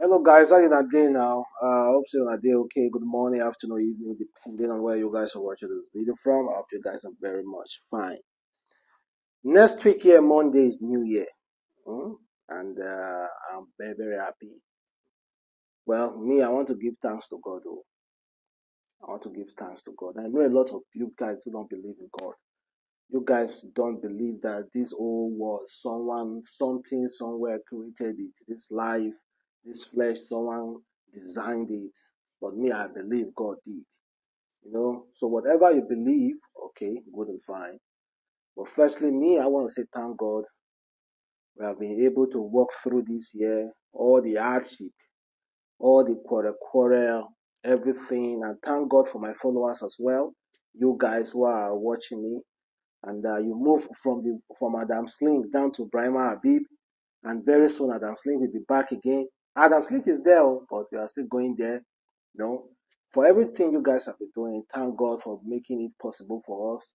Hello guys, how are you not doing now? I hope you're not doing okay. Good morning, afternoon, evening, depending on where you guys are watching this video from. I hope you guys are very much fine. Next week here, Monday is New Year. And I'm very, very happy. Well, me, I want to give thanks to God. I want to give thanks to God. I know a lot of you guys who don't believe in God. You guys don't believe that this whole world, someone, something, somewhere created it. This life, this flesh, someone designed it. But me, I believe God did. You know, so whatever you believe, okay, good and fine. But firstly, me, I want to say thank God. We have been able to walk through this year, all the hardship, all the quarrel, everything. And thank God for my followers as well. You guys who are watching me. And you move from Adamslink down to Braimah Habeeb, and very soon Adamslink will be back again. Adamslink is there, but we are still going there. You know, for everything you guys have been doing, thank God for making it possible for us.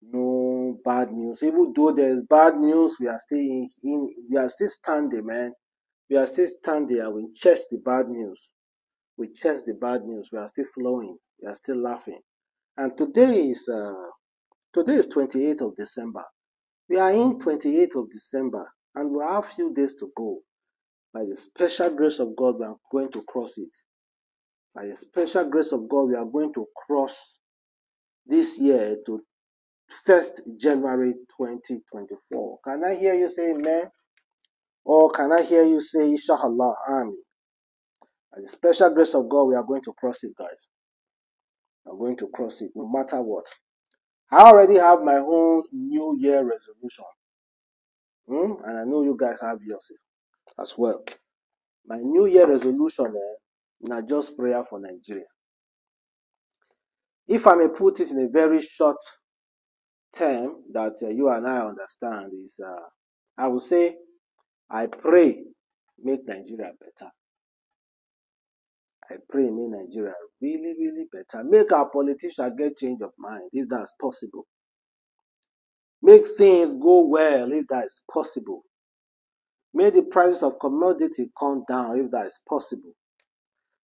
No bad news. Even though there is bad news, we are still standing, man. We are still standing, and we chase the bad news. We chase the bad news. We are still flowing. We are still laughing. And today is. Today is 28th of December. We are in 28th of December, and we have a few days to go. By the special grace of God, we are going to cross it. By the special grace of God, we are going to cross this year to 1st January 2024. Can I hear you say amen? Or can I hear you say inshallah, amen? By the special grace of God, we are going to cross it, guys. We are going to cross it no matter what. I already have my own New Year resolution. And I know you guys have yours as well. My New Year resolution is not just prayer for Nigeria. If I may put it in a very short term that you and I understand is, I would say, I pray, make Nigeria better. I pray, make Nigeria really, really better. Make our politicians get change of mind, if that's possible. Make things go well, if that is possible. Make the prices of commodity come down, if that is possible.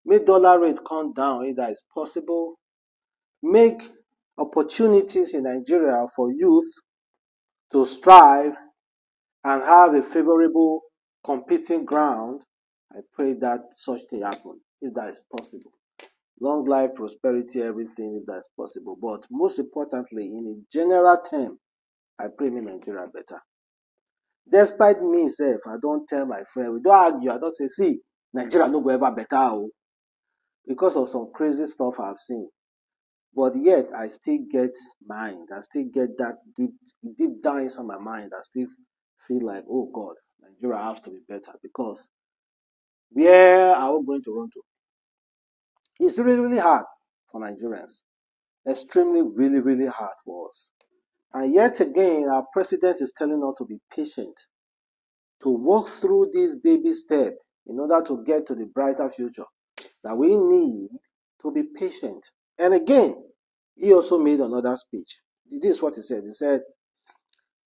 Make dollar rate come down, if that is possible. Make opportunities in Nigeria for youth to strive and have a favorable competing ground. I pray that such thing happen, if that is possible. Long life, prosperity, everything, if that's possible. But most importantly, in a general term, I pray me Nigeria better. Despite myself, I don't tell my friend, we don't argue, I don't say, see, Nigeria no go ever better. Because of some crazy stuff I've seen. But yet, I still get mind. I still get that deep down inside my mind. I still feel like, oh God, Nigeria has to be better. Because where are we going to run to? It's really, really hard for Nigerians. Extremely, really, really hard for us. And yet again, our president is telling us to be patient, to walk through this baby step in order to get to the brighter future that we need to be patient. And again, he also made another speech. This is what he said. He said,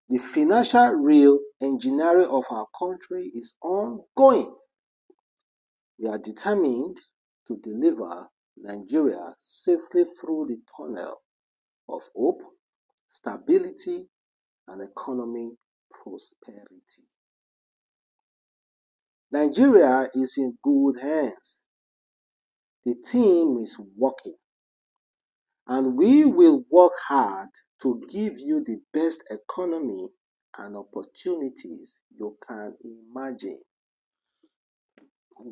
the financial real engineering of our country is ongoing. We are determined to deliver Nigeria safely through the tunnel of hope, stability, and economic prosperity. Nigeria is in good hands. The team is working. And we will work hard to give you the best economy and opportunities you can imagine.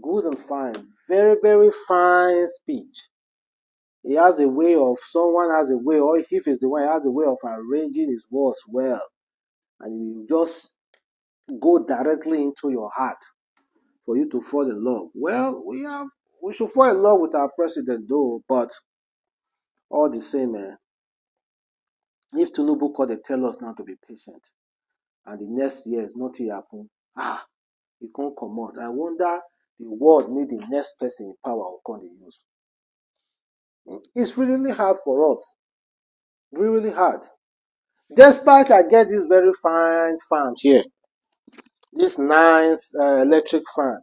Good and fine, very, very fine speech. He has a way of, someone has a way, or if he's the one, he has a way of arranging his words well. And he will just go directly into your heart for you to fall in love. Well, we should fall in love with our president though, but all the same, man. If Tinubu called, they tell us not to be patient. And the next year is nothing happen. Ah, he can't come out. I wonder. The world need the next person in power who can they use. It's really, really hard for us. Really, really hard. Despite I get this very fine fan here. This nice electric fan.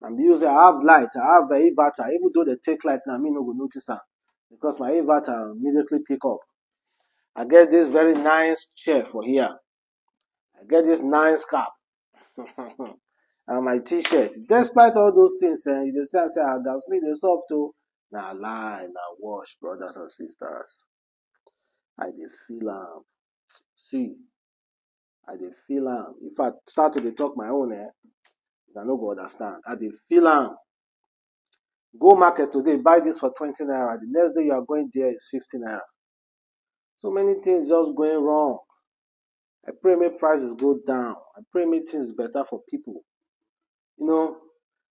My music, I have light, I have my inverter. Even though they take light, now me no go notice them because my inverter immediately pick up. I get this very nice chair for here. I get this nice cap and my T-shirt. Despite all those things, you understand? Say I was need this up to now lie, now wash, brothers and sisters. I dey feel am. See, I dey feel am. If I start to dey talk my own, I no go understand. I dey feel am. Go market today, buy this for 20 naira. The next day you are going there is 15 naira. So many things just going wrong. I pray my prices go down. I pray my things better for people. You know,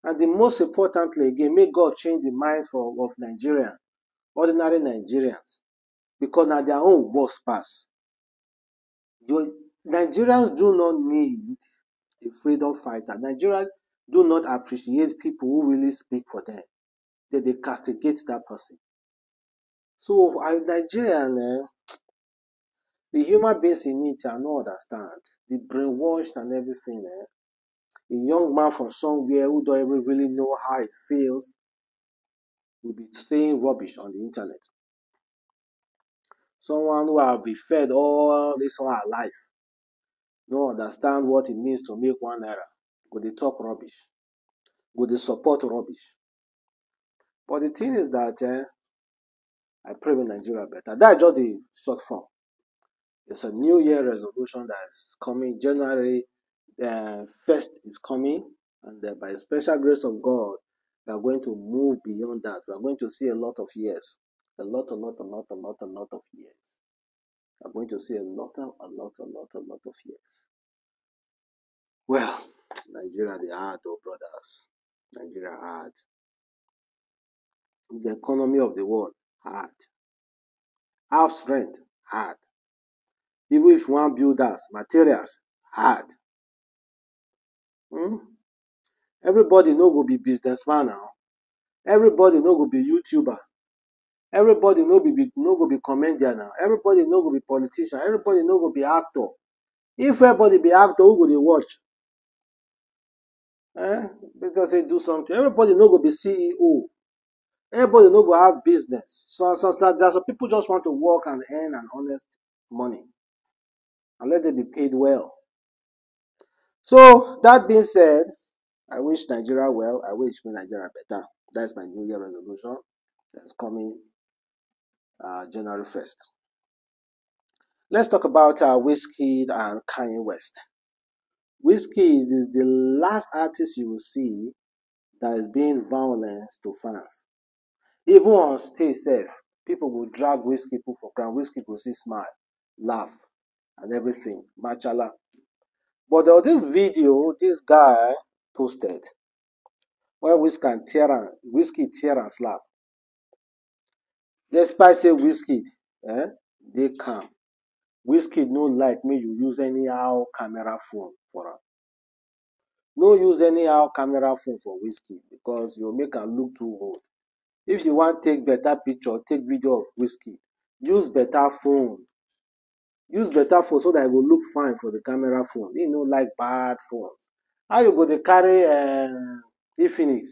and the most importantly again, may God change the minds of Nigerians, ordinary Nigerians, because now their own worst pass. Nigerians do not need a freedom fighter. Nigerians do not appreciate people who really speak for them. They castigate that person. So, Nigerians, the human beings in it, I don't understand. The brainwashed and everything. A young man from somewhere who don't even really know how it feels will be saying rubbish on the internet. Someone who have been fed all this whole life don't understand what it means to make 1 naira. Go they talk rubbish? Go they support rubbish? But the thing is that I pray with Nigeria better. That's just the short form. It's a New Year resolution that is coming. January 1st is coming, and by the special grace of God, we are going to move beyond that. We are going to see a lot of years. A lot of years. I'm going to see a lot of years. Well, Nigeria, they are, though, brothers. Nigeria hard. The economy of the world, hard. House rent, hard. Even if one builders, materials, hard. Everybody no go be businessman now. Everybody no go be YouTuber. Everybody no go be comedian now. Everybody no go be politician. Everybody no go be actor. If everybody be actor, who go they watch? Because they do something. Everybody no go be CEO. Everybody no go have business. So people just want to work and earn an honest money, and let them be paid well. So that being said, I wish Nigeria well. I wish me Nigeria better. That's my New Year resolution. That's coming. January 1st. Let's talk about Wizkid and Kanye West. Wizkid is the last artist you will see that is being violent to fans. Even on stage safe, people will drag Wizkid for ground. Wizkid will see smile, laugh, and everything. Machala. But there was this video this guy posted where Wizkid tear and slap. Despite say Wizkid, they come. Wizkid no like me, you use anyhow camera phone for her. No use anyhow camera phone for Wizkid because you make her look too old. If you want to take better picture, take video of Wizkid. Use better phone. Use better phone so that it will look fine for the camera phone. You know, like bad phones. How you go to carry Infinix?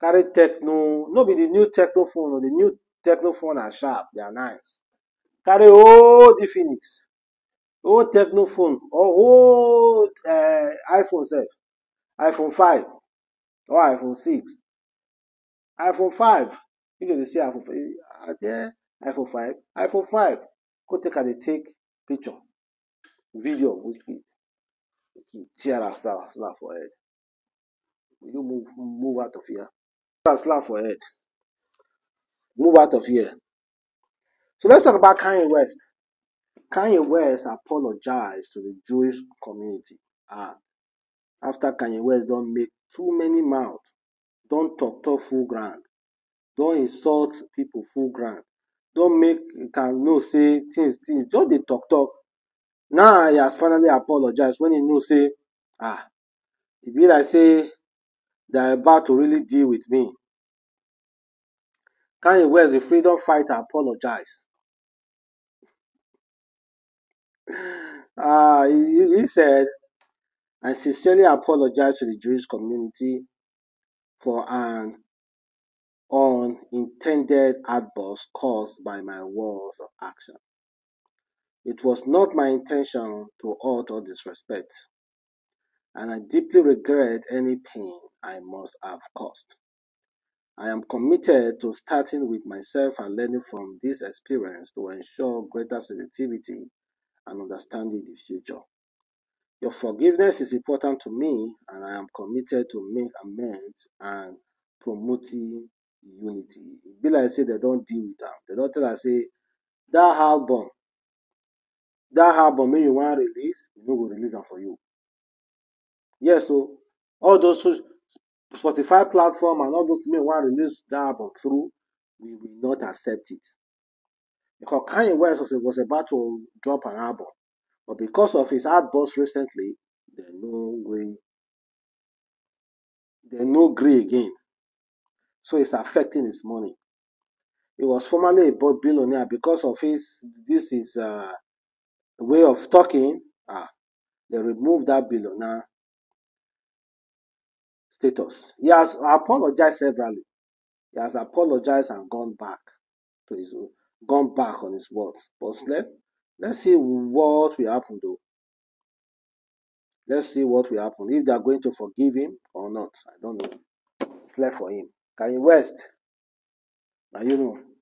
Carry techno. No be the new techno phone or the new techno phone are sharp. They are nice. Carry old Infinix, old techno phone, or old iPhone 7, iPhone 5, or iPhone 6, iPhone 5. You know they see iPhone 5. iPhone 5. Go take picture, video of Wizkid. Tear a slap for head. You move out of here. Tear a slap for head. Move out of here. So let's talk about Kanye West. Kanye West apologized to the Jewish community. After Kanye West don't make too many mouths, don't talk full ground, don't insult people full ground, don't make say things. Just they talk. Now he has finally apologized when he say, it be like say they're about to really deal with me. Kanye West, the freedom fighter, apologized. He said, I sincerely apologize to the Jewish community for an unintended outburst caused by my words of action. It was not my intention to hurt or disrespect, and I deeply regret any pain I must have caused. I am committed to starting with myself and learning from this experience to ensure greater sensitivity and understanding the future. Your forgiveness is important to me, and I am committed to make amends and promoting unity. It be like say they don't deal with them. They don't tell us say that album when you want release, we go release them for you. Yes, yeah, so all those who Spotify platform and all those to me want release that album through, we will not accept it. Because Kanye West was about to drop an album, but because of his outburst recently, they no agree again. So it's affecting his money. He was formerly a billionaire. Because of his way of talking, they removed that billionaire status. He has apologized severally. He has apologized and gone back on his words. But let's see what will happen though. Let's see what will happen. If they are going to forgive him or not, I don't know. It's left for him. Kanye West. Now you know.